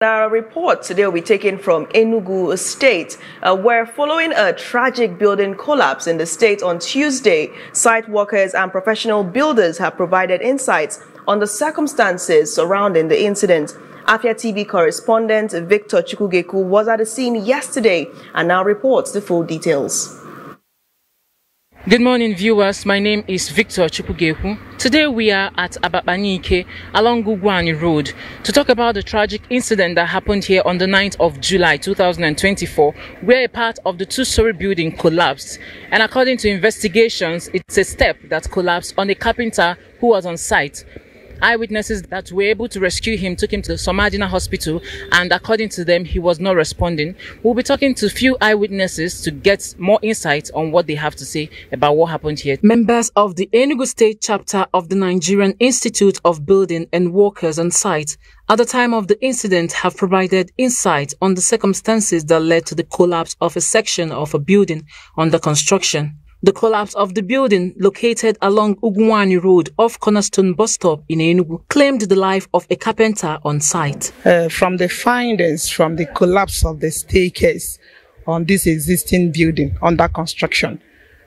Our report today will be taken from Enugu State, where following a tragic building collapse in the state on Tuesday, site workers and professional builders have provided insights on the circumstances surrounding the incident. AFIA TV correspondent Victor Chukwugekwu was at the scene yesterday and now reports the full details. Good morning, viewers. My name is Victor Chukwugekwu. Today we are at Ababanike along Ugwuanyi Road to talk about the tragic incident that happened here on the 9th of July 2024, where a part of the two-story building collapsed. And according to investigations, it's a step that collapsed on a carpenter who was on site. Eyewitnesses that were able to rescue him took him to the Somadina Hospital, and according to them, he was not responding. We'll be talking to a few eyewitnesses to get more insight on what they have to say about what happened here. Members of the Enugu State chapter of the Nigerian Institute of Building and workers on site at the time of the incident have provided insight on the circumstances that led to the collapse of a section of a building under construction. The collapse of the building located along Ugwuanyi Road off Cornerstone bus stop in Enugu claimed the life of a carpenter on site. From the findings from the collapse of the staircase on this existing building under construction,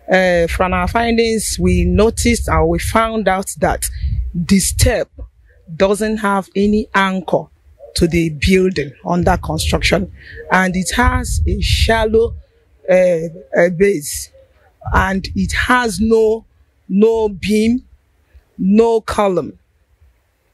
from our findings we noticed and we found out that the step doesn't have any anchor to the building under construction, and it has a shallow base. And it has no beam, no column.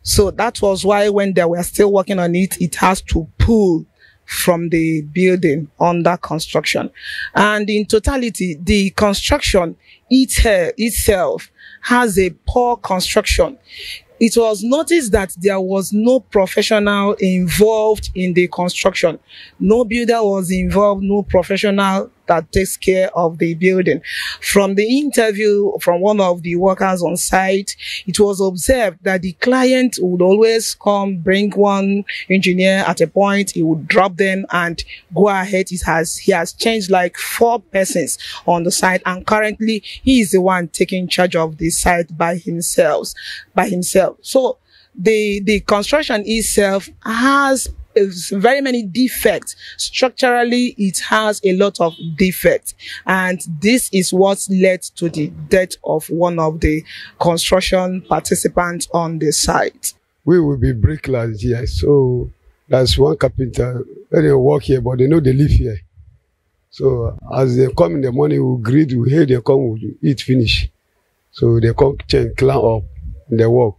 So that was why when they were still working on it, it has to pull from the building under construction. And in totality, the construction itself has a poor construction. It was noticed that there was no professional involved in the construction. No builder was involved, no professional that takes care of the building. From the interview from one of the workers on site, it was observed that the client would always come, bring one engineer at a point, he would drop them and go ahead. He has changed like 4 persons on the site, and currently he is the one taking charge of the site by himself. So the construction itself has very many defects. Structurally, it has a lot of defects, and this is what led to the death of one of the construction participants on the site. We will be bricklayers here, so there's one carpenter. They work here, but they know they live here. So as they come in the morning, we greet, we hear they come, we eat, finish. So they come, change, climb up, and they work.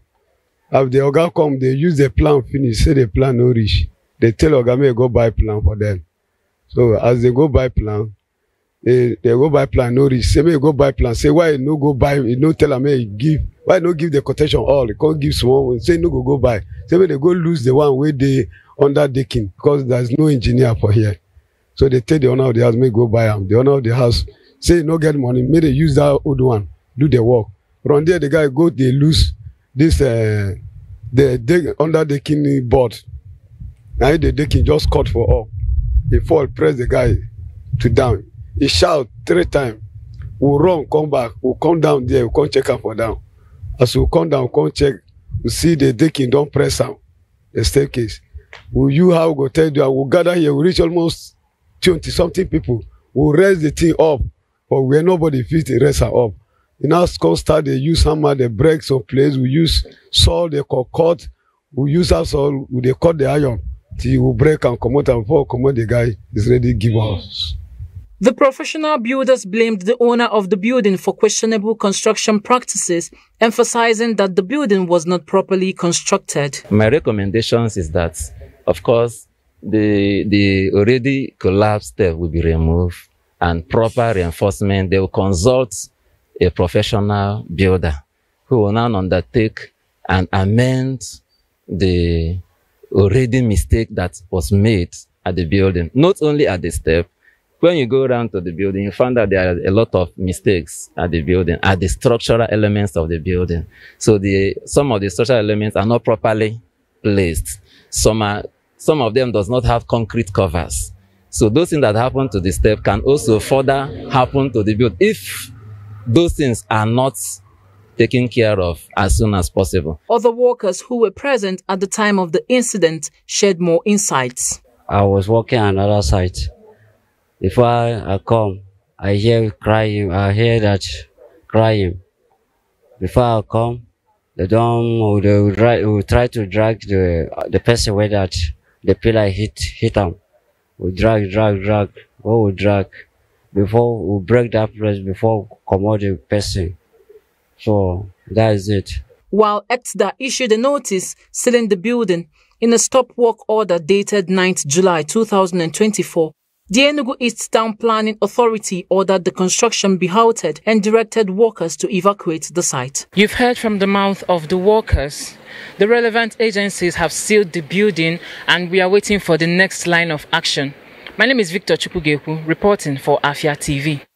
After the Oga come, they use the plan, finish, say the plan no reach. They tell Ogame go buy plan for them. So as they go buy plan, they go buy plan, no reach. Say, may go buy plan. Say, why no go buy? You no tell them, may give. Why no give the quotation all? They can't give someone. Say, no go buy. Say, may they go lose the one where they under decking, because there's no engineer for here. So they tell the owner of the house, may go buy them. The owner of the house, say, no get money. May they use that old one, do the work. From there, the guy go, they lose this, the under decking board. Now the decking just cut for all. He fall, press the guy to down. He shout 3 times. We'll run, come back. We'll come down there. We'll come check up for down. As we come down, come check. We see the decking don't press out the staircase. Will you how go tell you? We'll gather here. We'll reach almost 20-something people. We'll raise the thing up. But where nobody fits, the rest are up. In our school start, they use hammer, they break some place. We use saw, they cut. We use our saw, they cut the iron. He will break and come out, and before come out, the guy is ready to give us. The professional builders blamed the owner of the building for questionable construction practices, emphasizing that the building was not properly constructed. My recommendations is that, of course, the already collapsed step will be removed and proper reinforcement. They will consult a professional builder who will now undertake and amend the already mistake that was made at the building. Not only at the step, when you go around to the building, you find that there are a lot of mistakes at the building, at the structural elements of the building. So some of the structural elements are not properly placed. Some of them does not have concrete covers. So those things that happen to the step can also further happen to the building if those things are not taken care of as soon as possible. Other workers who were present at the time of the incident shared more insights. I was working on another site. Before I come, I hear crying. I hear that crying. Before I come, they will try to drag the person where that the pillar hit him. We drag. What we drag? Before we break that place, before come out the person. So that is it. While ESTDA issued a notice sealing the building in a stop work order dated 9th July 2024, the Enugu East Town Planning Authority ordered the construction be halted and directed workers to evacuate the site. You've heard from the mouth of the workers. The relevant agencies have sealed the building and we are waiting for the next line of action. My name is Victor Chukwugekwu, reporting for AFIA TV.